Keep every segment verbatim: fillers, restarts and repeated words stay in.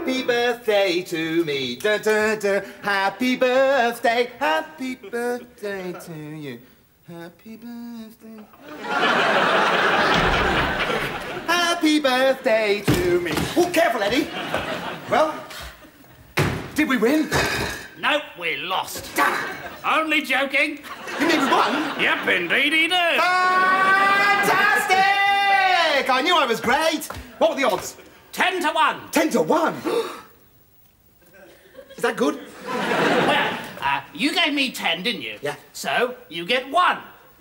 Happy birthday to me. Dun, dun, dun. Happy birthday. Happy birthday to you. Happy birthday. Happy birthday to me. Oh, careful, Eddie. Well, did we win? Nope, we lost. Damn. Only joking. You mean we won? Yep, indeed he did. Fantastic! I knew I was great. What were the odds? Ten to one. Ten to one? Is that good? Well, uh, you gave me ten, didn't you? Yeah. So, you get one.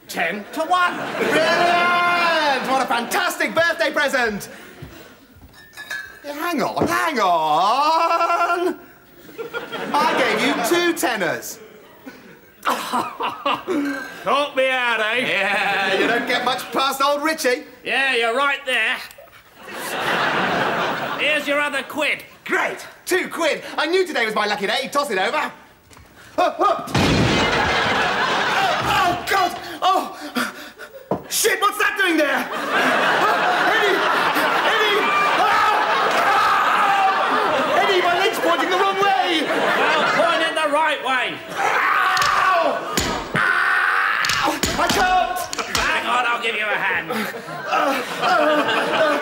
Ten to one. Brilliant! What a fantastic birthday present! Yeah, hang on, hang on! I gave you two tenors. Help me out, eh? Yeah, you don't get much past old Richie. Yeah, you're right there. Here's your other quid. Great! Two quid! I knew today was my lucky day. Toss it over. Oh, oh. Oh, oh God! Oh! Shit, what's that doing there? Oh, Eddie! Eddie! Oh! Oh! Eddie, my leg's pointing the wrong way! Well, point it the right way. Ow! Ow! I can't! Hang on, I'll give you a hand. Uh, uh, uh,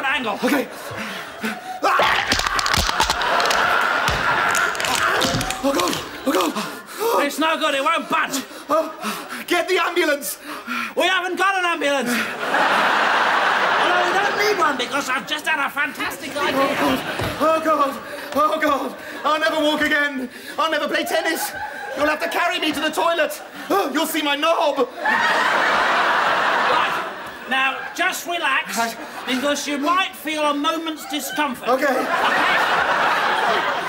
Angle. Okay. Oh God! Oh God! Oh. It's no good. It won't budge. Oh. Get the ambulance. We haven't got an ambulance. Although we don't need one because I've just had a fantastic idea. Oh God! Oh God! Oh God! I'll never walk again. I'll never play tennis. You'll have to carry me to the toilet. Oh, you'll see my knob. Now, just relax, because you might feel a moment's discomfort. Okay. Okay?